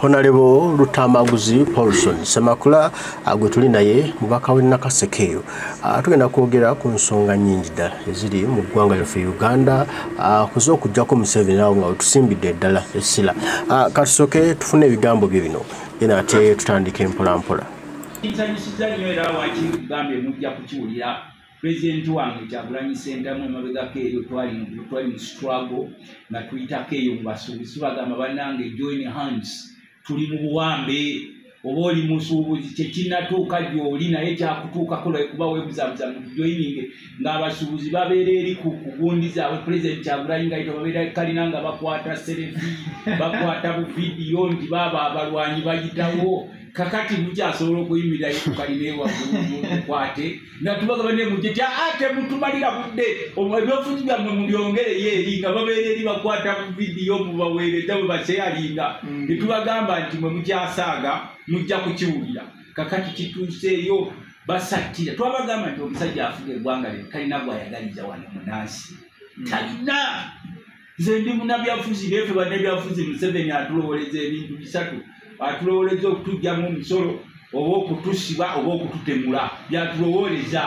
Honorable Rutamaguzi Paulson Semakula agwetulina ye mubaka we Nakasekeyo tugenda kwogera ku nsonga nyingi ddala eziri mu ggwanga lyaffe Uganda kuzo okujjako Museveni nawo nga tusimbidde ddala essira katusoke tufune ebigambo bye bino yena ate tutandike mpola mpola nyo era wakigambye mujja kukiwulira President wange Kyagulanyi Ssentamu emabegako eyo twali mu struggle na tuyitako eyo mu basuubuzi bagamba bannange join hands tuli mu buwambe oba oli musuubuzi tekinnatuuka gy'oli naye kyakutuukako lwekuba weebuzabuza mu kujoyininge ng'abasuubuzi babeera eri ku kugundiza awe Pulezidenti Kyagulanyi ngaito babeera kalina nga bakwata serefi bakwata buvidiyo nti baaba abalwanyi bagitawo kakati mukyasobola okuyimirira yitukalineewa mukwate nga tubagaba ne muje ti ate mutumalira budde ebyofuzi byammwe mubyongere yeeri nga babeera eri bakwata buvidiyo mubaweereza bwe baseyalinga ne tubagamba nti mwe mukyasaaga mujja kukiwulira kakati kituuseeyo basattira twabagamba nti omusajja afuga eggwanga lye kalina gwayagaliza wano munansi talina nze ndi munnabyafuzi neffe bannabyafuzi Museveni atulowoleza ebintu bisatu atulowoleza okutugyamu omusolo oba okutusiba oba okututemula byatulowoleza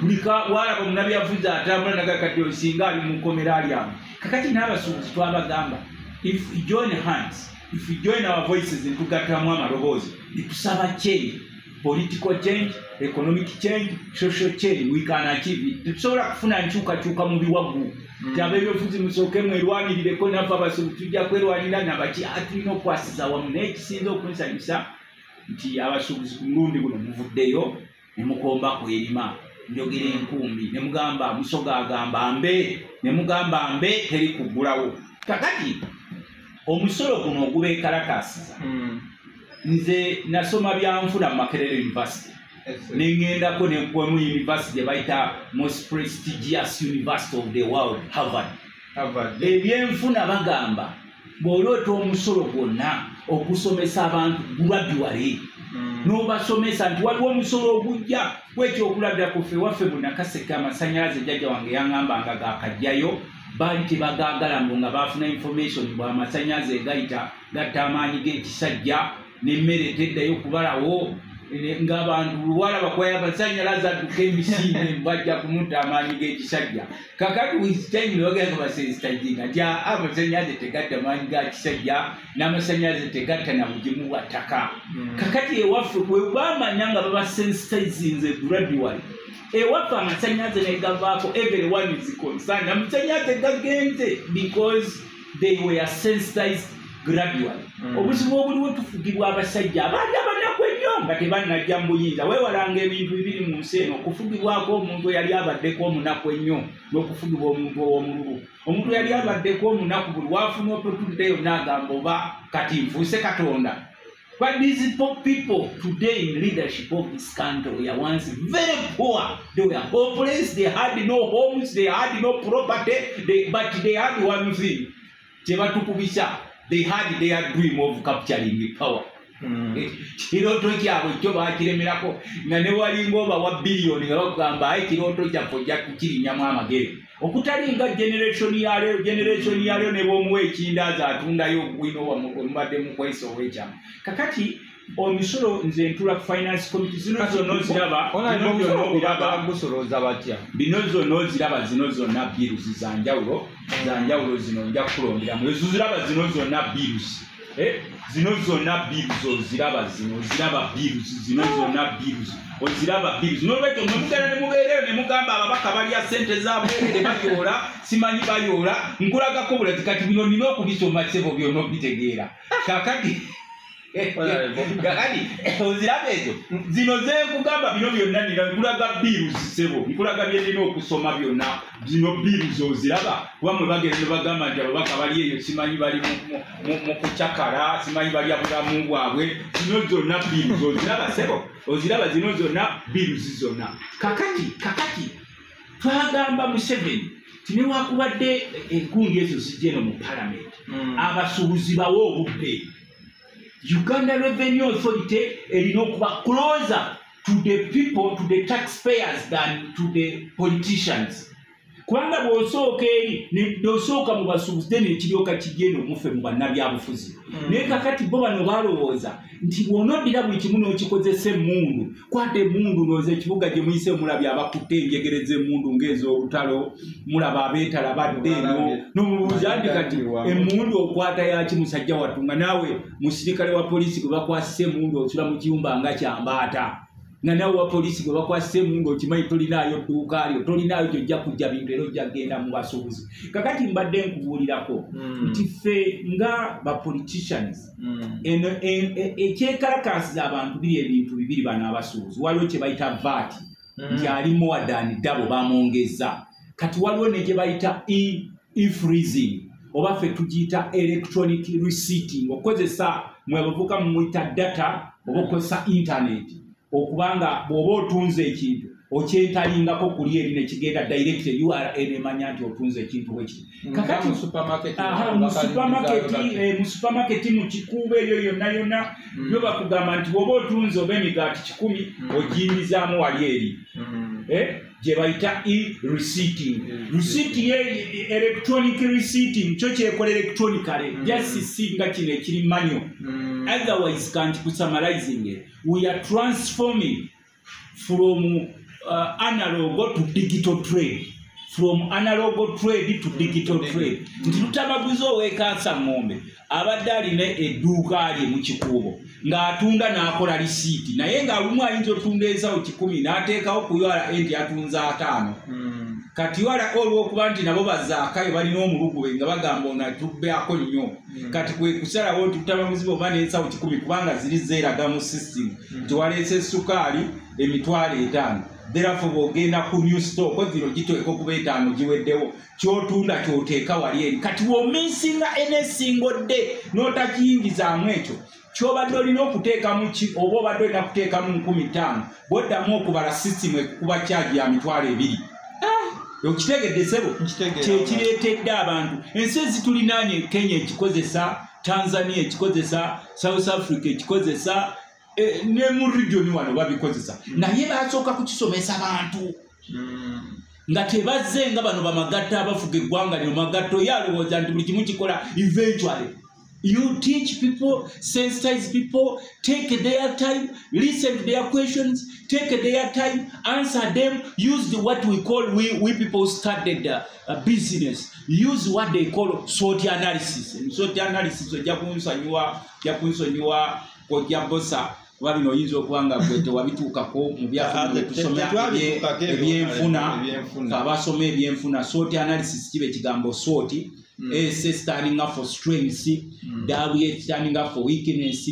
bulika walaba munnabyafuzi atambula nagakati osinga ali mukomera alyamu kakati n'abasuubuzi twabagamba if we join hands if we join our voices netugattamu amaloboozi netusaba change political change economic change social change we can achieve tetusobola kufuna nkyukakyuka mu biwagu tabebyofuzi musooke mwerwanireko nafe abasuubuzi tujja kwerwanira nabaki atulina okwasiza wamu naye kisinza okunsanyusa nti abasuubuzi ku mulundi guno muvuddeyo ne mukombako erima njogera enkumbi ne mugamba musoga agamba mbe ne mugamba mbe teri kuggulawo kakati omusolo guno ogubeekalakasiza nze nasoma byanfuna mu Makerere University nengendako nekwemu university bayita most prestigious university of the world Harvard ebyenfuna bagamba bw'olota omusolo gwonna okusomesa abantu gulabbiwale n'obasomesa nti waliwo omusolo ogujja gwekyokulabira kufe waffe Nakaseke amasanyalaze jjajja wange yaŋŋambanga gaakajjayo bali tebagaagala mbu nga baafuna information bw'amasanyalaze egayita gatta amaanyi g'ekisajja n'emmere teddayo kubalawo ng'abantu walaba kwayamasanyalaze adduka emisinde bajja kumuta amaanyi g'ekisajja kakati wizitanyilogaga basenzitaginga nti amasanyalaze tegatta maanyi ga kisajja n'amasanyalaze tegatta na bugimu bwa ttaka kakati ewaffe bwe bamanya nga babasensitizinze gradually ewaffe amasanyalaze negavaako everyone is concerned amasanyalaze gagenze because they were sensitized gradually obuzibu obuliwo tufugibwa abasajja abandi nga tebanajja mu buyinza weewalanga ebintu bibiri mu nsi eno okufugibwako omuntu eyali abaddeko omunaku ennyo n'okufugibwa omuntu ow'omululu omuntu eyali abaddeko omunaku buli waafuna ototudde yonna agamba oba kati nfuuse Katonda but these poor people today in leadership of this country were once very poor they were hopeless they had no homes they had no property but they had one thing kyebatukubisa they had their dream of capturing power kiroto kyabwe kyo bakiremerako nga ne walingoba wa biliyoni nga bakugamba ayi kiroto kyaffe ojja kukirinyamu amagere okutalinga generation yaleyo ne b'omuwa ekindaaza atundayo ogwino wamubadde mukwesa ow'ekyama kakati omusolo nze ntula ku finance committee zino zonna ziraba zino zonna birusi zanjawulo zino nja kukulonderamu ezo ziraba zino zonna birusi zino zonna biruzi oziraba zino oziraba biruzi zino zonna biruzi oziraba biruzi nolwekyo mwemugaana ne mubeereyo ne mugamba ababaka balya ssente zaabwerere bayoola simanyi bayoola nkulagako bulati kati bino nina okubisoma kisebo byonna obitegeera kakati oziraba ezo zino zenkugamba bino byonna nina nkulaga biruzi sebo nkulaga byenina okusoma byonna zino biruzi oziraba wamwe bagere ne bagamba nti ababaka bali eyo simanyi bali mu kucakala simanyi balya bulamu bwabwe zino zonna biruzi oziraba sebo oziraba zino zonna biruzi zonna kakati twagamba Museveni tinewakubadde enkunga ezo zijeno mu palamenti abasuubuzi bawe obudde Uganda Revenue Authority erina okuba closer to the people, to the taxpayers than to the politicians. Kubanga bw'osooka eri ne dosooka mu basuubuzi n'ekiryoka kigenda omufe mu bannabyabufuzi. Naye kakati bo bano balowooza nti bw'onoddira buli kimu n'okikozesa emmundu, kwata emmundu ndooza ekibuga gye muyise mulabye abakutte enjegereza emmundu ng'ez'olutalo, mulaba abeetala badde eno, n'omubuuzi andi kati emmundu okwata yaki musajja watunga naawe musirikale wa poliisi gwe bakwasisa emmundu osula mu kiyumba nga kyambaata. Na nawe wa polisi gwe bakwasise mungo okimanyi tolinayo dduuka alyo tolinayo gyojja kujja bintu era ojja kgenda mu basuubuzi. Kakati mbadde nkubuulirako nti ffe nga bapoliticians eno ekyekalakasiza abantu biri ebintu bibiri bano abasuubuzi. Waliwo kye bayita VAT nti ali more than double bamwongeza. Kati waliwo ne kye bayita e-freezing oba ffe tugiyita electronic receipting okozesa mwe bavuka mumuyita data oba okozesa internet. Okubanga bwoba otunze ekintu okyetalingako kuli eri nekigenda direct URL emanya nti otunze ekintu bweki. Kakati mu supermarket mukikuuba eyo yonna yonna byo bakugamba nti bwoba otunze oba emigaati 10 ogiyimizaamu wali eri gye bayita e-receipting. Receipt ye electronic receipting kyo kyekola electronically just singa kino ekiri manyo. Otherwise, can't put summarizing it. We are transforming from analog to digital trade. From analog trade to digital trade. Tutamaguzo weka sa ngombe. Abadali ne eduka ali mchikubo. Nga atunda na akola risiti. Na yenga umwa inzo tundeza uchikumi. Na ateka oku yuara endi atunza atano. Kati wala olwo kubanti nabo bazaakayo balina omulugu we nga bagambona tubbeako nnyo. Kati kwe kusala wo tutaba muzibo bane ensawo 10 kubanga ziri zeeraga mu system. Tuwaleese sukaali emitwalo 5. Therefore bw'ogenda ku new store koziro gitweko kuba 5 giweddewo. Ky'otunda ky'oteeka wali eri. Kati w'omisinga enesingo de n'otakiyingizaamu ekyo. Ky'obadde olina okuteekamu ki oba obadde olina kuteekamu 15. Bw'oddamu okubala system ekukuba kyagi ya mitwalo 2. Okitegedde ssebo kyekireetedde abantu ensi ezitulinaanye Kenya ekikozesa, Tanzania ekikozesa, South Africa ekikozesa ne mu region wano babikozesa. Naye baasooka kukisomesa abantu nga tebazze nga bano bamagatta abafuga eggwanga lino magatto yalowooza nti buli kimu kikola eventually. You teach people, sensitize people, take their time, listen to their questions, take their time, answer them, use what we call, we people started business, use what they call SWOT analysis. And SWOT analysis, so japunso nyua, kojabosa, wabino hizo kuanga kwete, wabituka ko, mbiafu mbiatusomea, mbiemfuna, kabasome mbiemfuna, SWOT analysis, chibe chigambo SWOT, S standing up for strength, W standing up for weakness,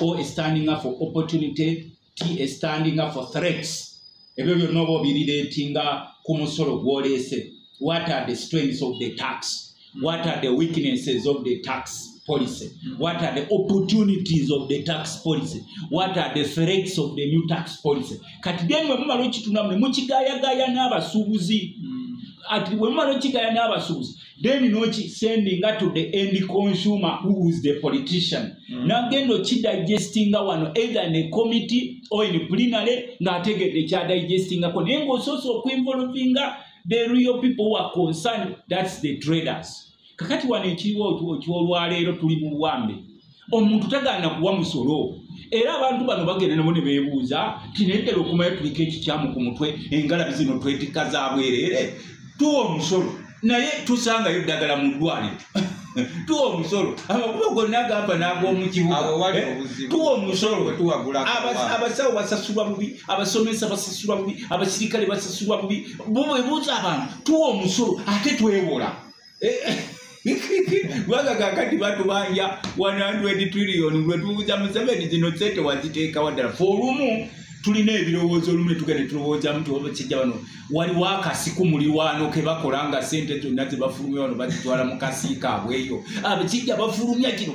O standing up for opportunity, T standing up for threats. Everyone know what we did tinga kumusoro gwolese. What are the strengths of the tax? What are the weaknesses of the tax policy? What are the opportunities of the tax policy? What are the threats of the new tax policy? Kati demwe mumalo chitunamwe muchigaya gaya n'abasuubuzi. Ati wemalo chigaya n'abasuubuzi. Then no sendinga to the end consumer who is the politician. Nagendo chidigestinga wano either in a committee or in a plenary ngategedde kyadigestinga ko nengo soso okwinvolvinga the real people who are concerned, that's the traders. Kakati wano ekiriwo olwaleero tuli mu buwambe. Omuntu tagaana kuwa musolo. Era abantu bano bagenda nabo ne beebuuza tinetera okumayakulika ekikyamu ku mutwe engalabi zino twetika zaabwerere tuwa omusolo. Naye tusanga yudagala mu ddwaliro. Tuwa omusolo. Amakubo gonna gapa n'ag'omu kibuga. Tuwa omusolo. Abasawo basasulwa bubi, abasomesa basasulwa bubi, abasirikale basasulwa bubi. Bwebuuza abantu tuwa omusolo ate twewola. Waga kakati batu banja 100 trillion lwetubuuza Museveni zino ssente waziteeka waddala. Folumu tulina ebirowoozo olumu tugende tulowooza mtu obakijja bano waliwo akasiku muliwaano ke bakolanga ssente zonna ze bafulumya wano bazitwala mu kasiika abweyo abakijja bafulumya kino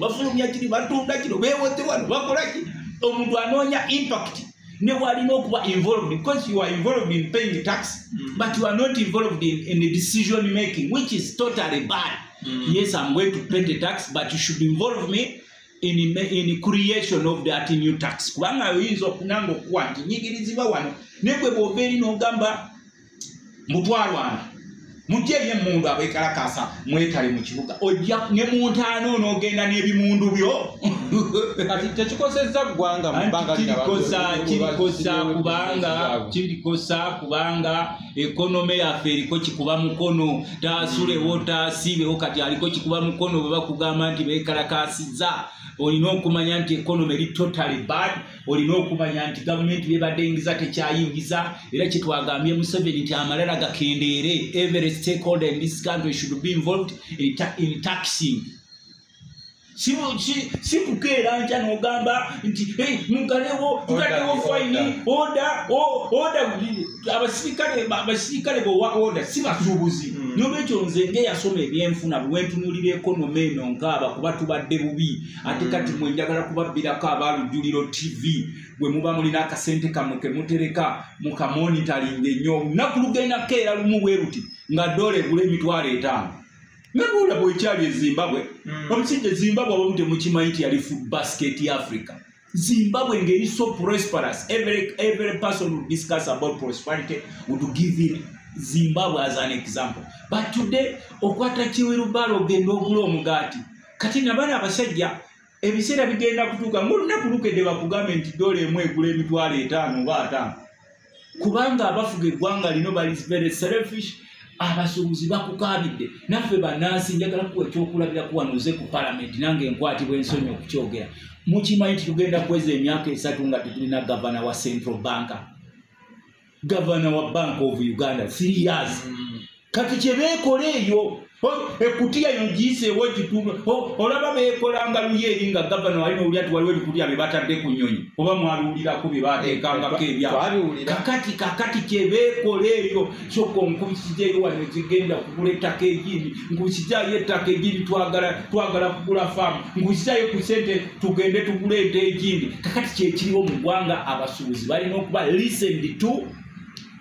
batunda kino beewoze wano bakolaki. Omuntu anoonya impact ne walina okuba involved because you are involved in paying tax but you are not involved in the decision making which is totally bad. Yes, I'm going to pay the tax but you should involve me in the creation of that new tax. Kubanga oyinza okunanga okuwa nti nyigirizibwa wano nekwe bw'obeeri n'ogamba mutwalwana Mujje mundu abekalakasa mwetale mu kibuga ojja ne muntu anono ogenda n'ebimundu byo ati tekikozezza ggwanga mu bbanga kubanga economy yaffe eriko kikuba mukono taasule wota sibeho kati aliko kikuba mukono bwe bakugamba nti bekalakasizza olina okumanya nti economy eri totally bad olina okumanya nti government bebadde yingiza tekyayingiza era kitwagambye Museveni nti amalala gakendeere every stakeholder in this country should be involved in taxing. Sipukera ncha n'ogamba nti hey mugalewo fine order abasirikale bowa order sibasubuzi n'olwekyo nze nge yasoma ebyenfuna bwentunulira economy eno nkaba kuba tubadde bubi ate kati mwenjagala kubabbirako abalujuliro TV bwe muba mulina akasente kamwe ke mutereka mukamonitaringa ennyo nakulugenda keera lumu bweruti nga dola egula $5,000. Nagula boichali Zimbabwe. Omusije Zimbabwe obunde mukimanyi yali food basket ya Africa. Zimbabwe ngeri so prosperous. Every person would discuss about prosperity would give in Zimbabwe as an example. But today okwata kiwirubalo ogenda ogula omugati. Kati nabana abasajja ebiseera bigenda kutuuka mulina kulukedde bakugament dola emwe egula $5,000 oba $5. Kubanga abafuga eggwanga lino bali very selfish. Abasubuzi bakukabidde naffe bannansi njagala kuwa ekyokulabira kuwanuze ku parliament nange nkwatibwa ensonyi okukyogera mukimanyi nti tugenda kuweza emyaka 3 nga tetulina gavana wa Central Bank gavana wa Bank of Uganda 3 years kati kye beekola eyo ekutiya yogiise wogituma olaba beekolanga luyeri nga gavana walina oluyati waliwo ebikutiya bebatadde ku nnyonyi oba mwaluwulirako bebateekangako ebyalo kakati kye beekola eyo kyokka omukubikiza eyo wano kigenda kugula ettaka egini nkubikizaayo ettaka egini twagala kugula faamu nkubikizaayo ku sente tugende tugula ente egindi kakati kyekiriwo mu ggwanga abasuubuzi balina okuba listened to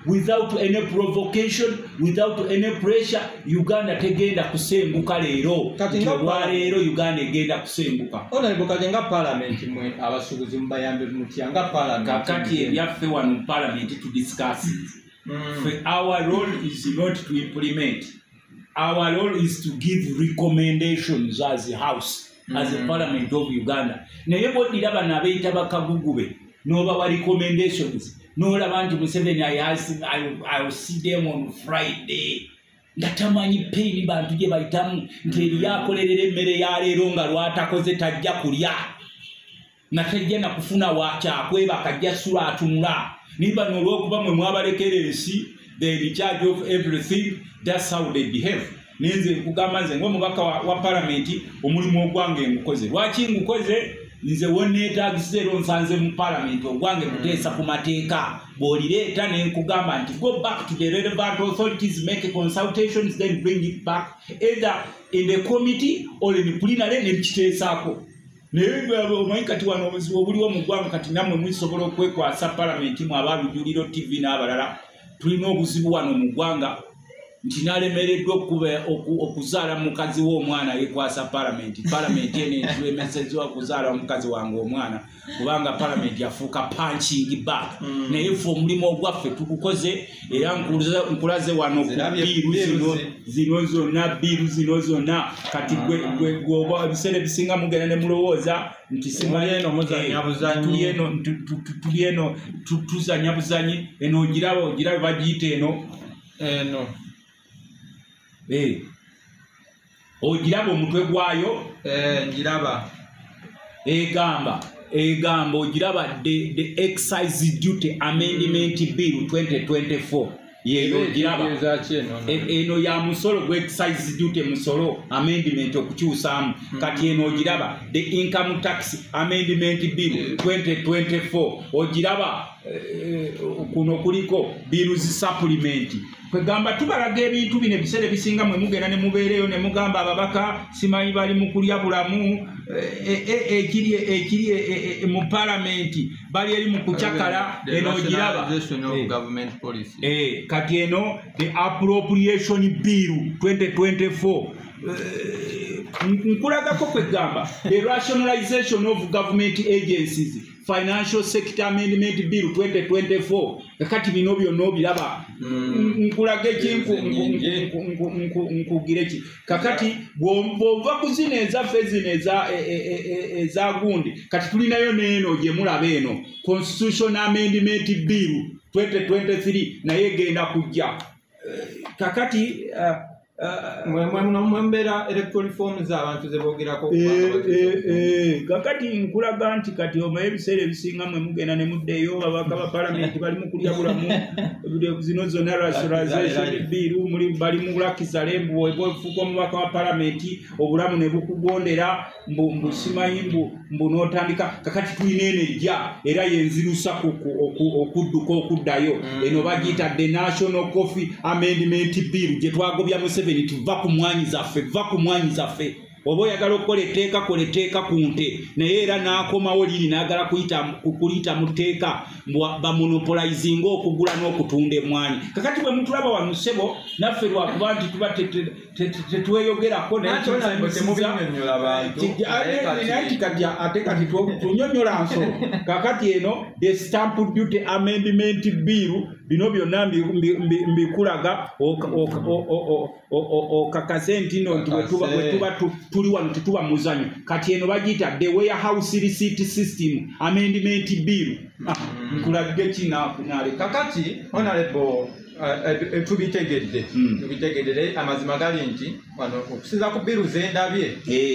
without any provocation, without any pressure, Uganda tegenda kusembuka leero. Katiwa leero Uganda egenda kusembuka. Ona liboka jenga parliament mwe abasuguzi mbayambe mutianga parliament. Kakati ebyaffe wano parliament to discuss. Our role is not to implement. Our role is to give recommendations as a house, as a parliament of Uganda. Naye bodi laba nabeita bakagugube noba recommendations. No labantu Museveni I will see them on Friday. Ngatamanyi pain bantu je baitamu ngeri yakolerere mere ya lero nga lwatakoze tajja kulya. Natajja na kufuna wacha kweba kajja sura atunula. Niba nolwo kuba mwe mwabalekeresi they in charge of everything that's how they behave. Ninze kugamba nze ngo mubaka wa parliament omulimu ogwange ngukoze. Lwaki ngukoze nze woneta gisero nsanze mu parliament ogwange kuteesa ku mateeka bolireta nenkugamba nti go back to the relevant authorities make consultations then bring it back either in the committee or in plenary ne kiteesako naye babo maikati wano obuliwo mu ggwanga kati namwe mwisobola okwekwasa parliament mu abalujuliro TV n'abalala tulina obuzibu wano mu ggwanga nti nalemereddwa okuzaala mukazi w'omwana yekwasa parliament ene entwemesezwa okuzaala omukazi wange omwana kubanga parliament yafuuka punching bag naye ffe omulimu ogwaffe tugukoze era nkulaze wano zino zonna bbiru zino zonna kati gwe ebiseera ebisinga mugenda ne mulowooza nti tuli eno tuzanya buzanyi eno ogirabe bagiyita eno ogiraba omutwe gwayo ngiraba egamba ogiraba the excise duty amendment bill 2024 yeyo ogiraba eno ya musolo gwe excise duty musolo amendment okukyusaamu kati eno ogiraba the income tax amendment bill 2024 ogiraba kuno kuliko bills supplement kwegamba tubalaga ebintu bino ebiseera bisinga mwe mugenda ne mubeereyo ne mugamba ababaka simanyi bali mu kulya bulamu ekiri mu paramenti bali eri mu kucakala eno ogiraba kati eno the appropriation bill 2024 Nkulaga ko kwegamba the rationalization of government agencies financial sector amendment bill 2024 kati binobyo nobilaba nkulaga nkugireki kakati bwova kuzineza fezineza za gundi kati tulina yo neno je mulaba eno constitution amendment bill 2023 na yegenda kujja kakati mwembera electoral reform za abantu zebogira ko kakati nkulaga nti kati omaye bisere bisinga mwe mugena ne muddeyo abaka ba parliament bali mu kulya bulamu zino zona rationalization bill muri bali mu lakiza lembu obofuko mu baka ba parliament obulamu ne bukugondera mbu simayimbu mbu notandika kakati twinene ja era yenzirusa okudduka okuddayo eno bagita the national coffee amendment bill je twagobya to vacuum one is a fe. Oboya galokoleteka koleteka kunte. Neera na koma olini na agala kukulita muteka ba monopolizingo okugula n'okutunde mwani. Kakati bwe mutulaba wa musebo naffe lwa kubantu tetweyogerako kakati eno the stamp duty amendment bill bino byonna mbikulaga okakazenti no tuba tuli wano tetuba muzanyo kati eno bagita the warehouse receipt system amendment bill kulagge kina kunale kakati honorable tubitegedde amazima gali nti wano okusiza ku biru zendabye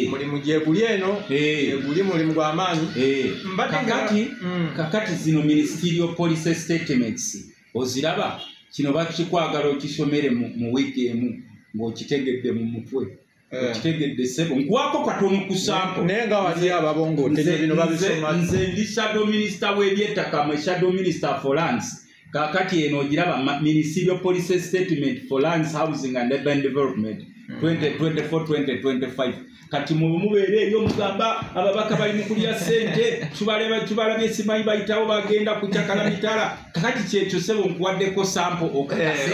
muri mujeguli eno eguli muri mugwamani kakati zino ministerial policy statements oziraba kino bakikwagala okisomere mu wiki emu ng'okitegedde mu mutwe kitegedde sebo nkuwako katono ku sample naye nga wali ababongo tene bino babisoma nze ndi shadow minister w'ebyettaka mwe shadow minister for lands kakati eno giraba ministerial policy statement for lands housing and urban development 2024-2025 kati mubere yo mugamba ababaka bali mukulya sente tubale besimanyi bayitawo bagenda kuchakala mitala kakati kyeto sebo nkuwaddeko sample okase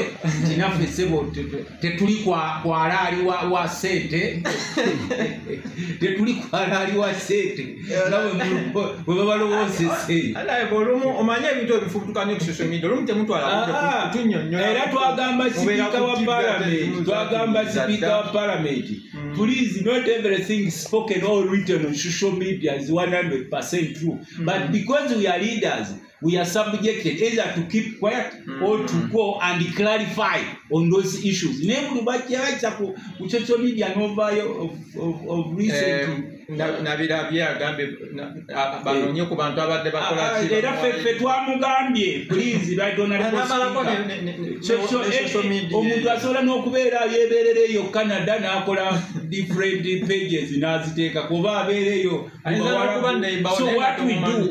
tinaffe sebo tetuli kwa alali wa sente tetuli kwa alali wa sente nawe mwebabalowooze sente alaye bolumu omanye ebintu ebifutukana social media olumu temutwala kutunyonyola era twagamba sipika wa parliament please, not everything spoken or written on social media is 100% true. But because we are leaders, we are subjected either to keep quiet or to go and clarify on those issues. Never back here, social media no value of reason. Please, I don't know. Different pages in us take a so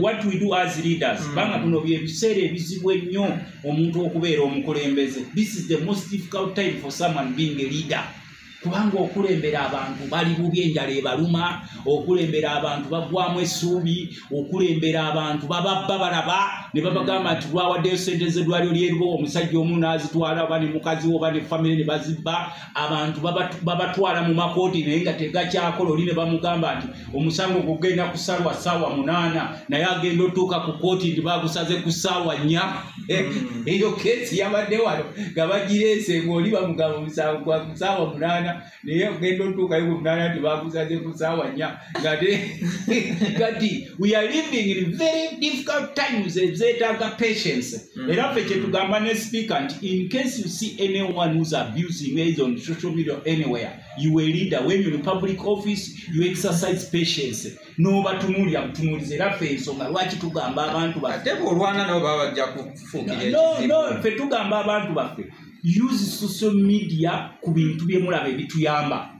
what we do as leaders. This is the most difficult time for someone being a leader. Kubango okulembera abantu bali bubyenjala ebaluma okulembera abantu bagwamu essuubi okulembera abantu bababba balaba ne babagamba ati lwawadde sente z'eddwaliro ly'eriwo omusajja omu n'azitwala oba ne mukazi oba ne family ne bazibba abantu babatwala mu makooti naye nga tegakyakola oli ne bamugamba nti omusango gugenda kusalwa ssaawa 8 naye agenda otuuka ku kooti nti baagusaze ku ssaawa 4 eyo keesi yabadde wano nga bagireese ng'oli bamugamba omusango gwa ku ssaawa 8 we are living in very difficult times and they take patience. In case you see anyone who's abusing is on social media anywhere, you are a leader. When you're in public office, you exercise patience. No batumuriya mtumurize rafe isonga lwaki tugamba abantu bafe olwana no babajja kufukira no fe tugamba abantu bafe use social media ku bintu bye mulabe bituyamba.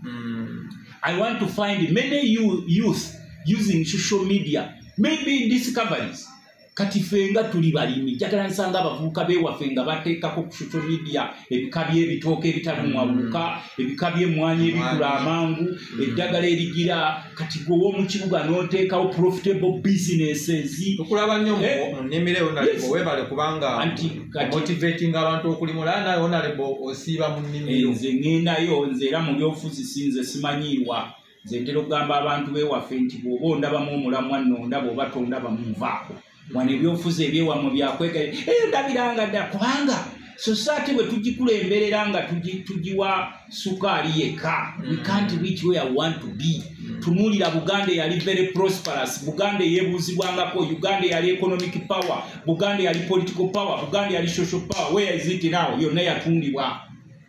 I want to find many youth using social media maybe discoveries kati fenga tuli balimi jagala nsanga abavubuka bewa fenga bateekako ku social media ebikabye ebitooke ebitamu abuka ebikabye mwanyi ebikula amangu eddagala erigira kati gowo mu kibuga n'oteekawo profitable businesses okulaba nnyo nemireo nalebo webale kubanga anti motivating abantu okulimula naye onalebo osiba mu nnimiro nze ngenda yo nze era mu byofuzi sinze simanyirwa Zentero kugamba abantu bewaffe nti bw'oba ndabamu omulamwa nno ndaba oba tondaba munvaako. Mwana ebyofuze ebyewamu byakwegaire ndabiranga dda kubanga society bwe tugikulembera nga tugiwa sukaali yekka. We can't reach where we want to be. Tunulira Buganda yali very prosperous, Buganda yebuzibwangako, Uganda yali economic power, Buganda yali political power, Buganda yali social power. Where is it now? Yonna yatundibwa.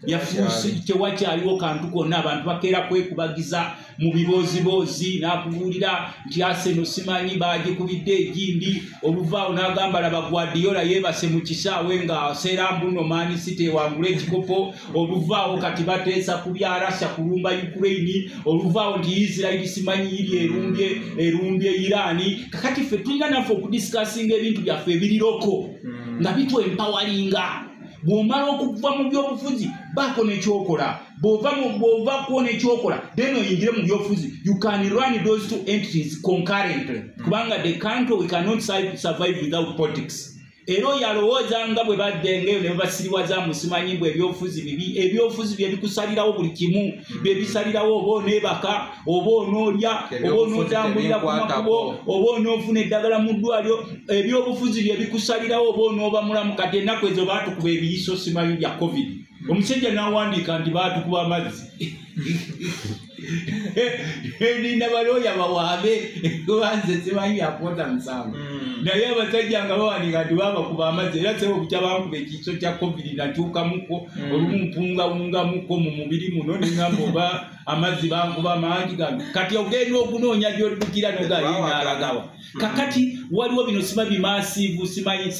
Yafuuse tewakyaliwo kantu konna abantu bakeera kwekubagiza mu bibozibozi n'akubuulira nti Arsenal simanyi bagikubidde egindi obuvaawo n'agamba laba Guardiola yeebase mu kisaawe nga Serambuno Man City ewangula ekikopo obuvaawo kati bateesa ku bya Russia kulumba Ukraine obuvaawo nti Israel simanyi iri erumbye Iran kakati ffe tulina naffe okudisikasinga ebintu byaffe ebiriroko nga bitu empawalinga. Bw'omala okuva mu byobufuzi baako nekyokola, bw'ova ko nekyokola then oyingire mu byobufuzi. You can run those two entities concurrently kubanga the country we cannot survive without politics. Ero yalowooza nga bwe baddengeyo ne basiriwaza musimanyi bwe ebyobufuzi bibi, ebyobufuzi bye bikusalirawo buli kimu, bye bisalirawo oba oneebaka, oba onoolya, oba onootambulira ku makubo, oba onoofuna eddagala mu ddwaliro. Ebyobufuzi bye bikusalirawo oba onooba mulamu. Kati ennaku ezo baatukuba ebiyiso simanyi bya COVID. Omusajja n'awandiika nti baatukuba amazzi. Nina baloya bawaabe kubanze simanyi akwota musango naye abasajja nga bawanika nti babakuba amazzi era sebo kujja bankuba ekiso kya COVID natuukamuko olumu mpungaungamuko mu mubiri muno ningamba oba amazzi bankuba mangi gange kati ogenda okunoonya gy'odukira nogayinaalagawa. Kakati waliwo bino simabi massive simanyi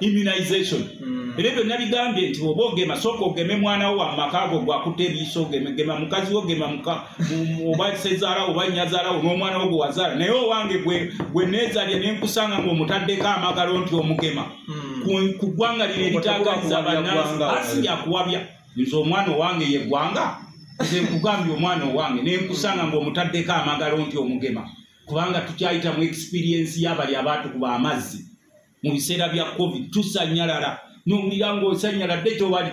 immunization ebyo nabigambye nti oba ogema sooka ogeme mwana wo amakaago gwakuta ebiyiso ogema mukazi wo ogema oba sezaala oba nyazaala n'omwana wo gwe wazaala naye owange gwe neezalye ne nkusanga ng'omutaddeko amagalo nti omugema ku ggwanga lino eritaagaliza bannansi asi yakuwabya nze omwana owange yeggwanga nze nkugambye omwana owange ne nkusanga ng'omutaddeko amagalo nti omugema kubanga tukyayita mu experiensi y'abali abaatukuba amazzi mu biseera bya COVID tusanyalala n'omulirango osanyalala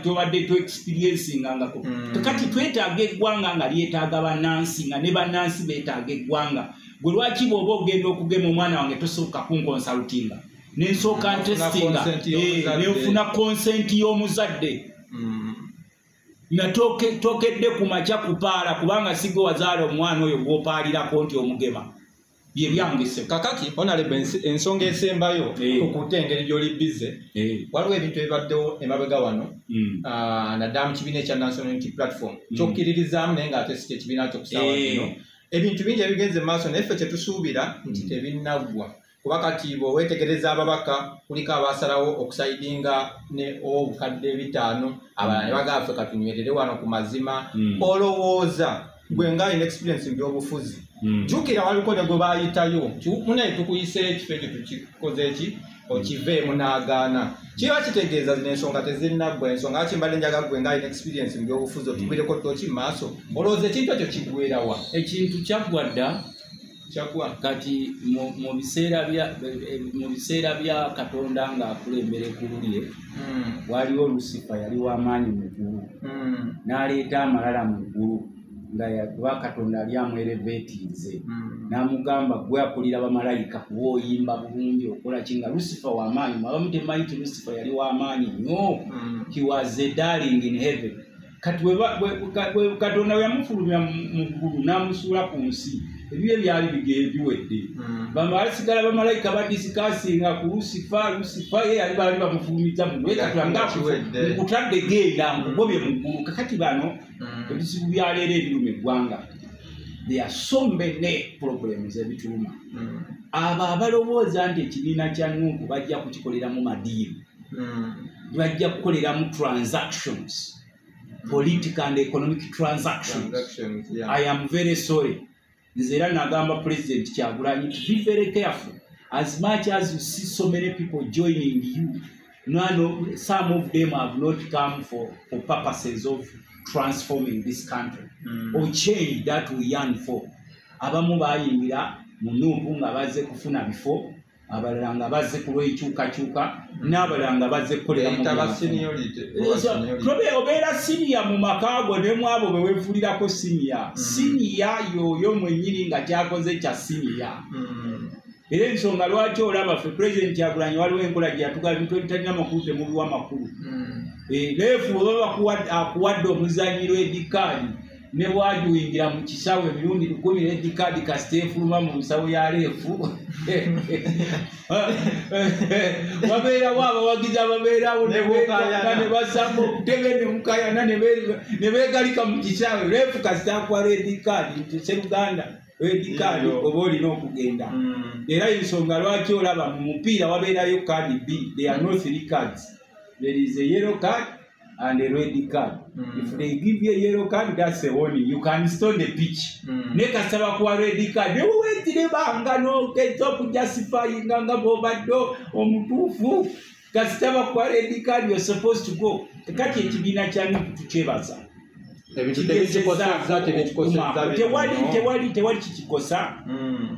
tobadde toexperiencingangako. Kati twetaaga eggwanga nga lyetaaga bannansi nga ne bannansi beetaaga eggwanga. Gwe lwaki bw'oba ogenda okugema omwana wange tosooka kunkonsalutinga nensooka ntestinga nenfuna konsenti y'omuzadde natokedde ku makya kupaala kubanga sigo wazaala omwana oyo gw'opaalirako nti omugema. Bye byangise kakati honorable ensonga esembayo okutengeri gy'oli bize waliwo ebintu ebibaddewo emabega wano naddamu kibiina ekya National Unity Platform kyokkiririzaamu naye ng'ate si kyekibiina kyokusaawa kino ebintu bingi ebigenze mu maaso naffe kye tusuubira nti tebinnaggwa kuba kati bw'oweetegereza ababaka kuliko abaasalawo okusayidinga ne obukadde 5 abalala ne bagaffe katunywerere wano ku mazima olowooza gwe nga ina experience mbyobufuzi jukira waliko ne gwe bayitayo muna tukuyise ekifo ekyo tukikoze eki okiveemu n'agaana kiba kitegeeza zino ensonga tezinnaggwa. Ensonga akimbadde njaga gwe nga ina experience mbyobufuzi otubireko toki mu maaso olowooza ekintu ekyo kigwerawa ekintu kyaggwadda kyagwa kati mu biseera bya Katonda ng'akulembera ekululire waliwo Lucifer yali w'amaanyi mu ggulu n'aleeta amalala mu ggulu nga yakuba Katonda ali amwereveetiize n'amugamba gwe akulira bamalayika kuba oyimba bulungi okola kinga. Lucifer w'amaanyi abamu temanyi nti Lucifer yali w'amaanyi nnyo. He was a darling in heaven. Kati Katonda we yamufulumya mu ggulu n'amusuula ku nsi ebyo byali biwedde bamasigala bamalayika badisikasinga ku Lucifer ye yali bali bamufulumiza mu kutadde genda ngugobye mu ggulu. Kakati bano ebizibu byaleera ebiruma eggwanga. There are so many problems ebituluma. Abo abalowooza nti ekibiina kya Nuupu bajja kukikoleramu madiiru, bajja kukoleramu transactions, political and economic transactions. I am very sorry. Nzera nagamba President Kyagulanyi to be very careful. As much as you see so many people joining you, no, some of them have not come for purposes of transforming this country or change that we yearn for. Abamu bayingira mu Nuupu nga baze kufuna bifo, abalala nga bazze kulw'enkyukakyuka n'abalala nga bazze kukolera obeera siniya mu makaago ne mu abo be weefuulirako siniya siniya yoyo mwennyini nga kyakoze kya siniya era ensonga lwaki olaba ffe pulezidenti Kyagulanyi waliwo enkola gye yatugaa ebintu ebitalina makulu temubiwa amakulu leefu oba akuwadde omuzanyiro edikaali ne bwajuwingira mu kisawe emirundi 10 edikaadi kasita efuluma mu nsawo ya leefu wabeerawo abawagizi ababeerawo ne basamba obutebe ne mukayana ne beegalika mu kisawe leefu kasita akwala edikaadi nti seruganda edikaadi oba olina okugenda era ensonga lwaki olaba mu mupiira wabeerayo kaadi bbiri they are not three cards. There is a yellow card and a red card. If they give you a yellow card, that's a warning. You can stone the pitch. Neka saba kwa red card. You wait till the banga no get up justifying ganga boba do omutufu. Kasaba kwa red card, you're supposed to go. Kati ekibina kyali kutuchebaza. Tewali kikosa.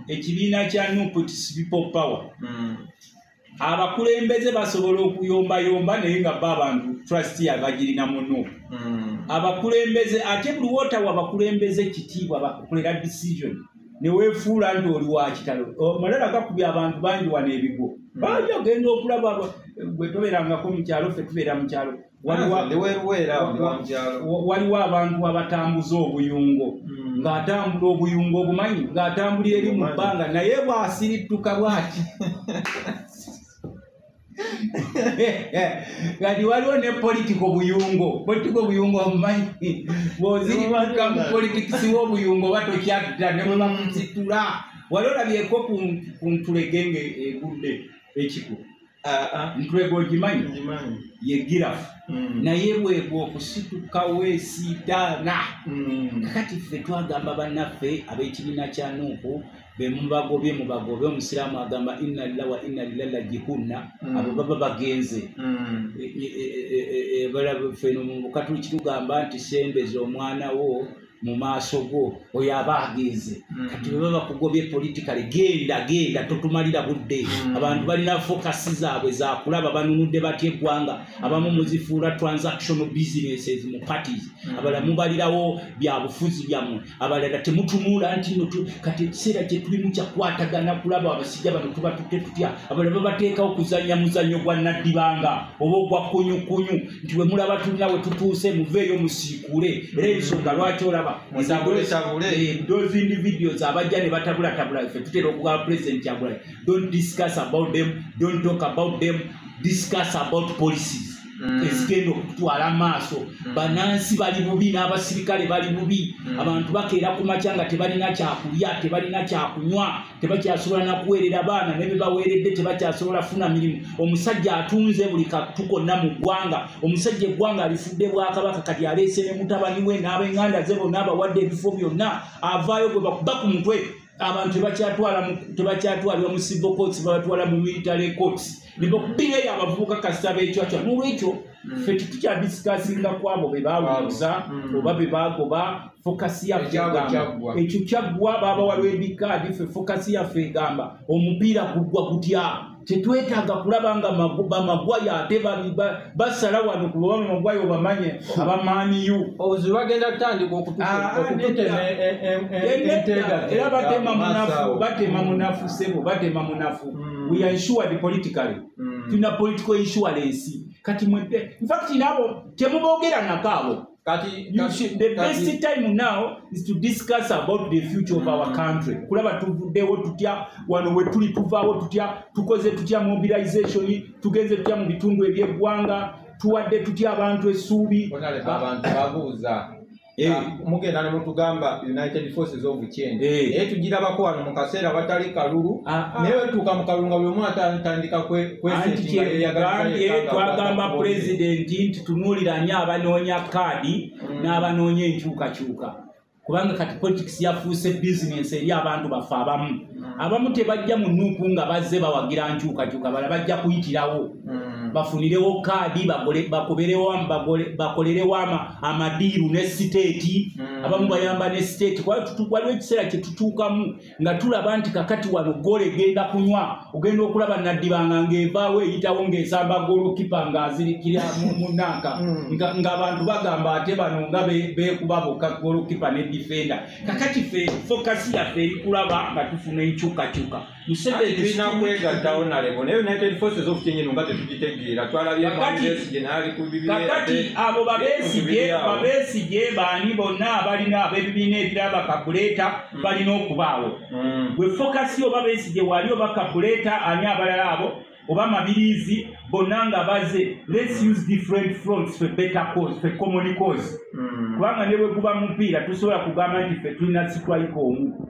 Ekibina kya New People Power. Abakulembeze basobola okuyombayomba naye nga bo abantu trustee abagirina muno. Abakulembeze ate buli wota wabakulembeze kitiibwa bakukolera decision ne weefuula nti oli wa kitalo. Malala gakubya abantu bangi wano ebigo. Bangi ogenda okulaba gwe tobeerangako mu kyalo ffe tubeera mu kyalo. Waliwo abantu abatambuza obuyungo ng'atambula obuyungo obumanyi ng'atambulira eri mu bbanga naye bw'asirittuka bwaki. Kati waliwo ne politiko buyungo omumanyi bw'ozirituka mu politikisi w'obuyungo oba tokyatutta ne bwe bamusitula wali olabyeko ku ntulege egudde ekiko ntulege ogimanyi ye girafu naye bwegwe okusituka weesiitaana kati ffe twagamba bannaffe ab'ekibiina kya Nuupu bemubagobye mubagobye omusiraamu agamba inna lillahi wa inna ilaihi raji'un abo baba bagenze feno mukatuliki tugamba nti sembeza omwana wo mu maaso go oyo aba agenze kati baba bakugobye politikale genda totumalira budde abantu balina fokasi zaabwe zakulaba banunudde batya eggwanga abamu muzifuula transactional businesses mu parties abalamu balirawo byabufuzi byamu abalala temutumula nti kati ekiseera kye tulimu kyakwatagana kulaba abasijja bano tuba tutte tutya abalala bateekawo okuzannya muzannyo gwa naddibanga oba ogwa kunyukunyu nti we mulaba tulina we tutuuse muveeyo musiikuule era ensonga lwaki olaba those individuals abajja ne batabulatabula ife tutera okuwa president Kyagulanyi. Don't discuss about them, don't talk about them, discuss about policies. Ezigenda okutwala maaso banansi bali bubi n'abasirikale bali bubi abantu bakeera ku makya nga tebalina kyakulya tebalina kyakunywa tebakyasobola nakuweerera baana nebebaweeredde tebakyasobola funa mirimu omusajja atunze buli katukonna mu ggwanga omusajja eggwanga alifudde Bwakabaka kati aleese ne mutabani we n'abenganda ze bonna abawadde ebifo byonna avaayo gwe bakuba ku mutwe abantu tebakyatwalibwa mu civil courts babatwala mu military courts libokubire abavubuka kasaba ekyakyo n'olwekyo ffe tetukyadisikasinga kwabo be baawuza oba be baagoba fokasi yaffe ekyo kyaggwa baba waliwo ebikaadi ffe fokasi yaffe egamba omupiira guggwa gutya tetwetaaga kulaba nga bamagwaya ate basala wano ku baba bamagwaya obamanye abamaaniyu obuzibu bagenda kutandika okututema era batema munafu sebo batema munafu we are insured politically. Tuna political insurance. Kati mwete. In fact, inabo, temubogera nakabo. The best time now is to discuss about the future of our country. Kulaba tuvudewo tutya, wano wetuli tuvawo tutya, tukoze tutya mobilization, tugeze tutya mu bitundu eby'eggwanga, tuwadde tutya abantu essuubi. Abantu babuuza. Mugenda ne mutugamba United Forces of Change naye tugirabako wano mu kaseera batali kalulu naye wetuuka mu kalunga buli omu atandika twagamba pulezidenti nti tunuuliranye abanoonya kaadi n'abanoonya enkyukakyuka kubanga kati politics yafuuse bizinensi eri abantu bafe abamu tebajja mu Nuupu nga bazze bawagira nkyukakyuka bala bajja kuyitirawo bafunirewo kaadi bakolerewo amadiiru ne siteeti abamu bayambane state waliwo ekiseera kye tutuukamu nga tulaba nti kakati wano gole genda kunywa ogenda okulaba Nadibanga ng'evaawo eyitawo ng'esamba golokipa ng'azirikira munnanka nga abantu bagamba ate bano nga beekuba bokka golokipa ne defender. Kakati ffe fokasi yaffe eri kulaba nga tufuna enkyukakyuka musebeninakwegatawo nalebo ne United Forces of Kenya nga tetugitegeera twalabye managers general ku bibiri kakati abo babesige baani bonna abalina ab'ebibiina ebiraba kakuleeta balina okubaawo. Gwe fokasi oba besige wali oba kakuleeta ani abalala abo oba mabirizi bonna nga baze let's use different fronts for better cause, for common cause. Kubanga ne bwe guba mupiira tusobola kugamba nti ffe tulina sitrike omu.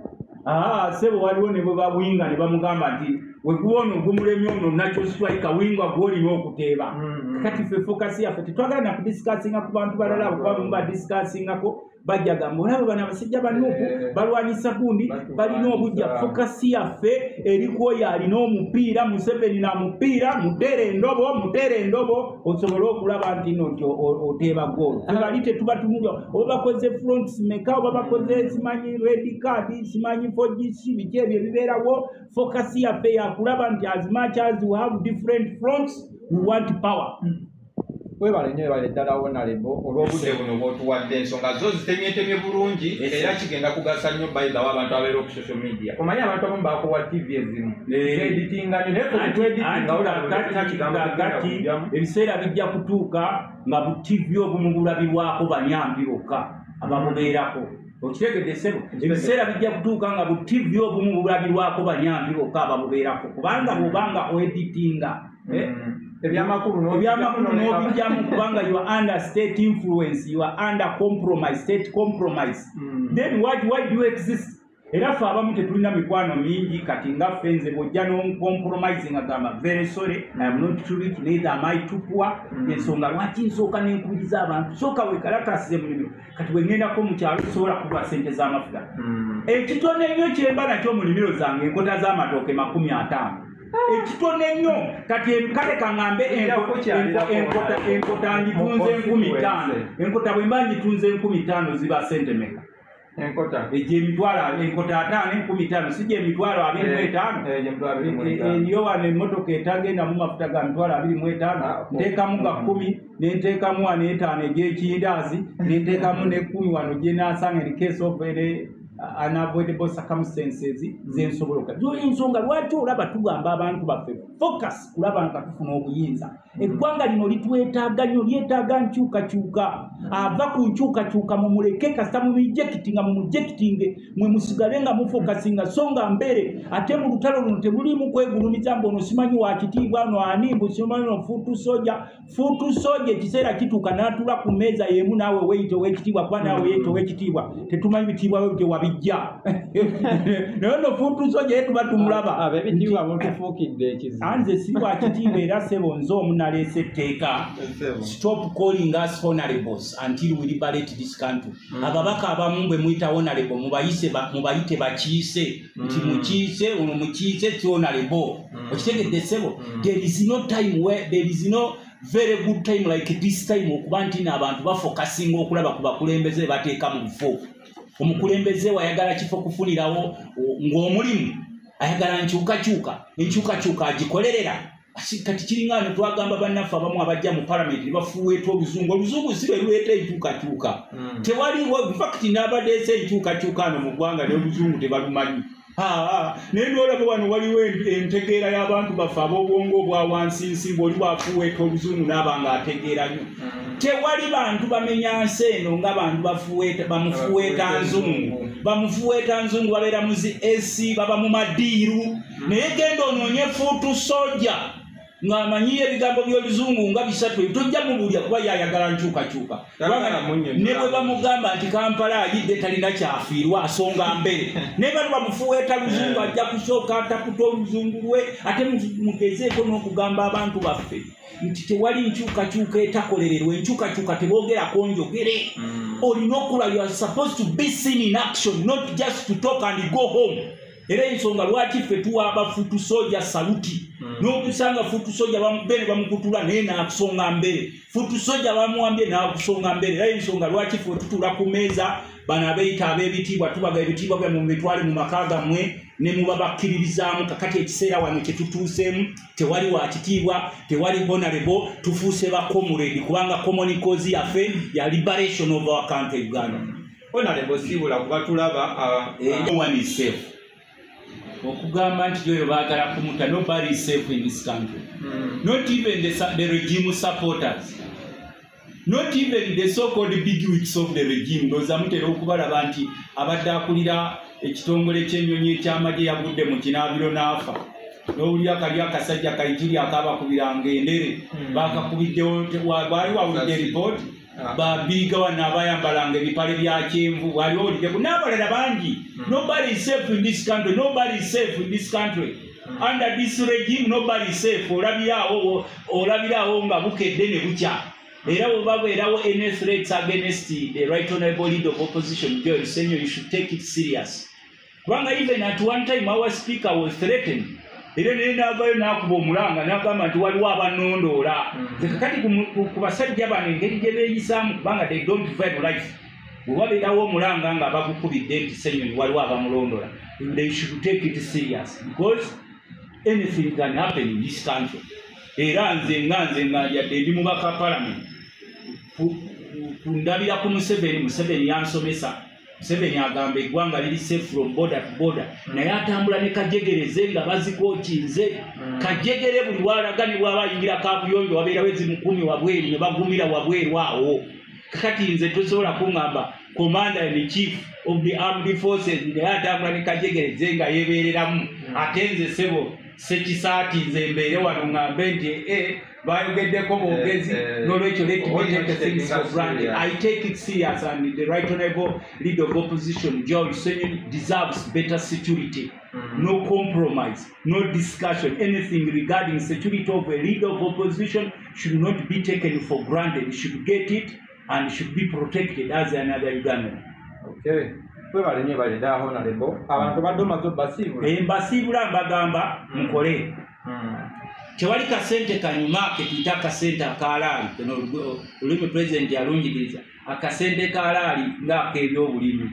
Sebo waliwo ne bwe babuyinga ne bamugamba nti wekuona ogumulemye ono nakyo sitrike wingwa goli n'okuteeba. Kati ffe fokasi yaffe tetwagala na kudisikasinga ku bantu balala kuba mba disikasingako bajagamba olaba bano abasijja bannuku balwanyisa gundi balina obujja. Fokasi yaffe erikwoyo alina omupiira Museveni na mupiira mutere endobo osobole okulaba nti noti oteeba goal tebali tetuba tumulya oba bakoze front meka oba bakoze simanyi red card simanyi fogishi biki ebyo bibeerawo. Fokasi yaffe yakulaba nti as much as we have different fronts we want power. Webale nnyo webale ddala honorable olw'obudde buno bw'otuwadde ensonga zo zitemyetemye bulungi era kigenda kugasa nnyo bayiza w'abantu abeera ku social media omanye abantu abamu baakowa tv ezimu editinga nnyo naye tweditingakati ebiseera bijja kutuuka nga bu tv obumu bulabirwako banyambi bokka abamubeerako okitegedde sebo ebiseera bijja kutuuka nga bu tv obumu bulabirwako banyambi bokka abamubeerako kubanga bwobanga oeditinga ebyamakulu n'obijjamu kubanga you are under state influence, you are under compromise, state compromise. Then why do you exist? Era ffe abamu tetulina mikwano mingi kati ngaffe nze bw'ojja n'omukompromise nga gamba very sorry I am not too rich neither am I too poor ensonga lwaki nsooka n'enkuliza abantu sooka wekalakasize mulimu kati bwengenda ko mu kyalo sobola kulwa ssente z'amafuta ekitono ennyo kyemba nakyo mu limiro zange enkota z'amatooke 50. Ekitone nnyo kati emkale kangambe enkota njitunze 15 enkota bwemba njitunze 15 ziba sentemeka enkota egy'emitwalo enkota 5 sijja emitwalo 25 eyowana emmotoka etagenda mu mafuta ga mitwalo 25 nteekamu ga 10 nenteekamu 5 egy'ekindaazi nenteekamu ne 10 wano gyenaasanga erikesoofere unavoidable circumstances zensoboloka ensonga lwaki olaba tugamba abantu baffe focus kulaba nga tufuna obuyinza eggwanga lino litwetaaga nnyo lyetaaga nkyukakyuka ava ku nkyukakyuka mumuleke kasita mumijectinga mumujectinge mwe musigale nga mufokasinga so nga mbere ate mu lutalo luno tebulimu kwegulumiza mbu ono simanyi wakitiibwa no animbu simanyi no futu soja ekiseera kituuka n'atula ku mmeeza yemu naawe weyite owekitiibwa kuba naawe yeyite owekitiibwa tetumanyi bitiibwa bye wabijja naye no futu soja yetuba tumulaba abebitiibwa mutufuukidde anze siwa kitiibwa era sebo nze omunaleese etteeka stop calling us honorables until we liberate this country. Ababaka abamu bwe muyita honorable mubayite bakiise nti mukiise ono mukiise ti honorable okitegedde sebo there is no very good time like this time okuba nti n'abantu bafokasinga okulaba ku bakulembeze bateeka mu bifo omukulembeze wayagala kifo kufunirawo ng'omulimu ayagala enkyukakyuka agikolerera kati kiringa ano twagamba bannaffe abamu abajja mu palamenti ne bafuweeta oluzungu si lwe luleeta enkyukakyuka tewaliwo infakti n'abadeesa enkyukakyuka ano mu ggwanga n'oluzungu tebalumanyi naye n'olaba wano waliwo entegeera y'abantu baffe ab'obwongo obwa wansinsi bw'oli bwafuweeta oluzungu n'aba ng'ategeera nnyo tewali bantu bamenya nsi eno nga bantu bamufuweeta nzungu babeera mu zi esi baba mu madiiru naye genda onoonye fuutu soja ng'amanyiyo ebigambo by'oluzungu nga 3 tojja mubulya kuba yayagala nkyukakyuka ne bwe bamugamba nti Kampala ayidde talina kyafiirwa asonga mbere naye bano bamufuweeta luzungu ajja kusooka atakuta oluzungu lwe ate mugezeeko n'okugamba abantu baffe nti tewali nkyukakyuka etakolererwa enkyukakyuka teboogerako njogere olina okula you are supposed to be seen in action not just to talk and go home Era insonga lwaki ffe tuwa abafutu soja saluti. N'okusanga futu soja bamubene bamukutula naye n'akusonga mbere. Futu soja bamuwambye n'akusonga mbere. Era insonga lwaki ffe tutula ku meza bana abeeyita abeebitiibwa tubaga ebitiibwa bya mu mitwale mu makaga mwe ne mu babakkiririzaamu kakati ekiseera wano kye tutuuseemu tewali waakitiibwa tewali honorable tufuuse ba comrade kubanga common cause yaffe ya liberation of our country Uganda. Honorable sibula kubatulaba one is safe. Okugamba nti yoyo baagala kumuta, nobody is safe in this country. Not even the regime supporters. Not even the so-called bigwigs of the regime. Nozamutera okubalaba nti abadde akulira ekitongole ky'ennyonyi ekyamagye yagudde mu kinaabiro n'afa. N'owulira kali akasajja kayitiri akaabakubiranga endere. Baakakubiddewo waali wawulidde report. Babiga wano abayambalanga ebipale bya kyenvu waliwo n'abalala bangi. Nobody is safe in this country. Nobody is safe in this country. Under this regime, nobody is safe. Olabirawo nga bukedde ne bukya. Era bwebabeerawo any threats against the right honorable leader of opposition, Joel Senior, you should take it serious. Kubanga even at one time our speaker was threatened. Era n'avayo n'akuba omulanga n'agamba nti waliwo abannondoola. Kakati ku basajja bano engeri gye beeyisaamu kubanga they don't value life. Bwe wabeerawo omulanga nga bagukubidde nti Ssenyonyi waliwo abamulondola. They should take it serious because anything can happen in this country. Era nze nga yadde ndi mu bakapalament. Kundabira ku Museveni, Museveni yansomesa. Museveni agamba eggwanga liri safe from border to border. Naye atambula ne kajegereze nga bazikookinze. Kajegere buli waalaganibwa abayingira kaabuyonjo wabeerawo ezimukumi wabweru ne bagumira wabweru awo. Kakati nze tosobola kuŋŋamba commander in chief of the armed forces naye atambula ne kajegereze nga yeebeereramu. Ate nze ssebo sekisaati nze mbeere wano ŋŋambe nti bayogeddeko boogezi n'olwekyo I take it serious and the right honorable leader of opposition Joel Ssenyonyi deserves better security. No compromise, no discussion. Anything regarding security of a leader of opposition should not be taken for granted. You should get it and should be protected as another Ugandan. Okay. Abantu badomazo basibula. Basibula bagamba mukole. Tewali kasente kanyuma ketuyita akasente akalaali kano olulimi pulezidenti alungiriza akasente kalaali ng'ak'ebyobulimi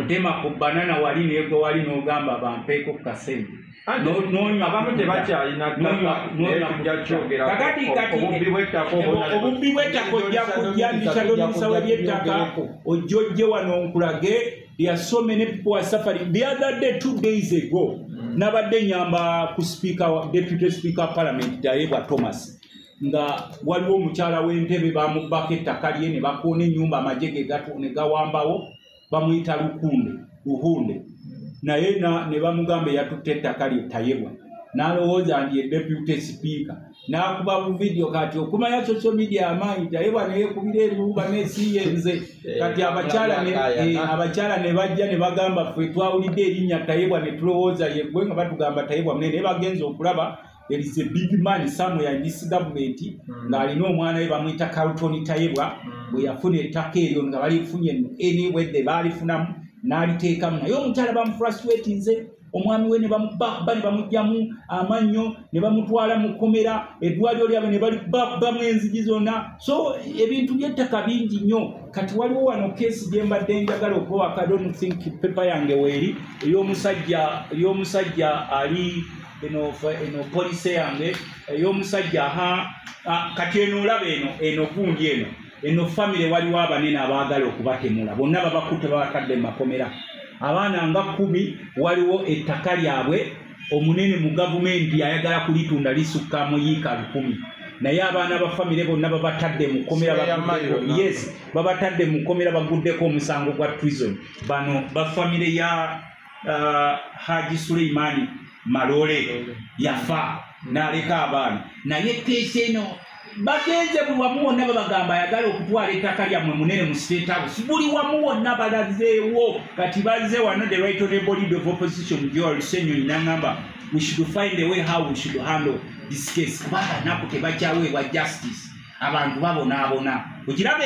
otema ku banana wali neegwe wali n'ogamba bampeeko ku kasente abamu tebakyayinaobubbi bw'ettaka ojja kujyambisako ebisawo by'ettaka ojja ojje wano nkulage yasomene people are suffering the other day 2 days ago. Nabadde nyamba ku speaker deputy speaker parliament Dayebwa Thomas nga waliwo omukyala w'entebe bamubbako ettaka lye ne bakoona ennyumba amajege ne gawambawo bamuyita Luhunde naye ne bamugamba yatutta ettaka lye Tayebwa n'alowooza ndi deputy speaker n'akuba mu video kati okumanya social media amaanyi Tayebwa neyekubira ebiwuba n'esiyenze kati abakyala ne bajja ne bagamba ffe twawulidde erinnya Tayebwa ne tulowooza yeggwe nga batugamba Tayebwa munene bagenza okulaba there is a big man somewhere in this government ng'alina omwana we bamuyita Carlton Tayebwa bwe yafuna ettaka eryo nga balifunye anywedde baalifunamu n'aliteekamu naye omukyala bamufrustrate nze omwami we ne bamubba ne bamugyamu amannyo ne bamutwala mu kkomera eddwaliro lyabwe ne balibbamu enzigi zonna so ebintu by'ettaka bingi nnyo kati waliwo wano keesi gye mbadde njagala okubawa kadonuthinki pepa yange weeri ey'omusajja ali eno polisi yange ey'omusajja kati eno olaba eno gundi eno famire waliwo abanene abaagala okubatemula bonna babakutte babakadde mu makomera abaana nga 10 waliwo ettaka lyabwe omunene mu gavumenti ayagala kulitunda lisukka muyiika 10 naye abaana ba famire bonna babatadde mu komera baguddeko omusango gwa treason bano ba famire ya Haji Suleimani Malole yafa n'aleka abaana naye keesi eno bagenze buli wamu wonna babagamba ayagala okutwala ettaka lyammwe munene mu state house buli wamu wonna balazeewo kati bazze wano the right honorable leader of opposition Joel Ssenyonyi n'agamba we should find a way how we should handle this case kubanga naku tebakyaweebwa justice abantu babonaabona okiraba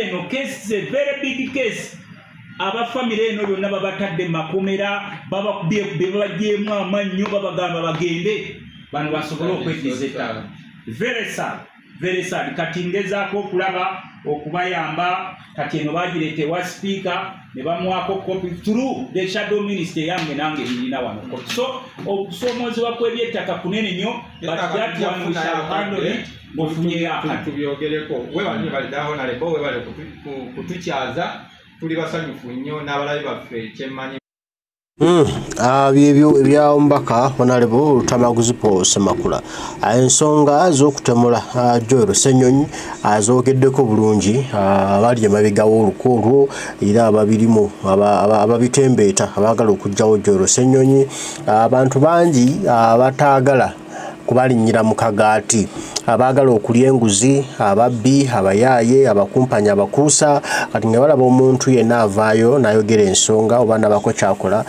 eno case is a very big case abafamire eno yonna babatadde makomera babagyemu amannyo babagamba bagende bano basobole okwetiza ettala. Very sad kati ngezaako okulaba okubayamba kati eno bagirete wa speaker ne bamuwako copy through the shadow minister yange nange nina wano. So okusomozebwa kw'ebyettaka kunene nnyo bakyatwangushaakandolit ngofunye akatubyogereko webali balidde honalebo webali kutukyaza tuli basanyufu nnyo n'abalabi baffe kyemmanyi. Bibyo ebyawo mbaka honalebo Lutamaguzipo Ssemakula ensonga z'okutemula Joel Ssennyonyi azoogeddeko bulungi abali emabegawo oluku olwo era ababirimu ababitembeeta abaagala okugyawo Joel Ssennyonyi abantu bangi abataagala kubalinnyira mu kagaati abaagala okulya enguzi ababbi abayaaye abakumpanya abakuusa kati nga balaba omuntu yenna avaayo n'ayogera ensonga oba nabako kyakola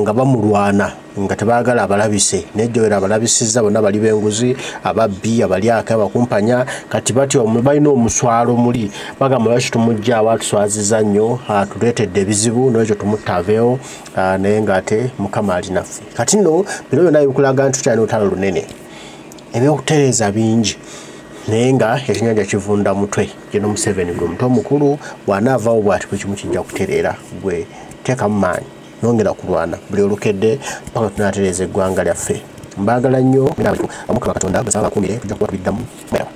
nga bamulwana nga tebaagala abalabise nejjo era abalabisizza bonna bali b'enguzi ababbi abalyaka abakumpanya kati batyo balina omuswalo muli bagamba lwaki tumujja abatuswaziza nnyo atuleetedde ebizibu n'ekyo tumutaaveewo naye ng'ate mukama ali naffe kati nno bino byonna bikulaga nti tukyalina olutalo lunene ebyokutereeza bingi naye nga ekyennyanja kivunda mutwe geno Museveni gwe omuntu omukulu bw'anaavaawo bw'ati bwe kimu kijja kutereera gwe teekamu maanyi nongera kulwana buli olukedde mpaka tunaatereeza eggwanga lyaffe mbaagala nnyo mukama Katonda basaba bakuumire tujja kuba tubiddamu.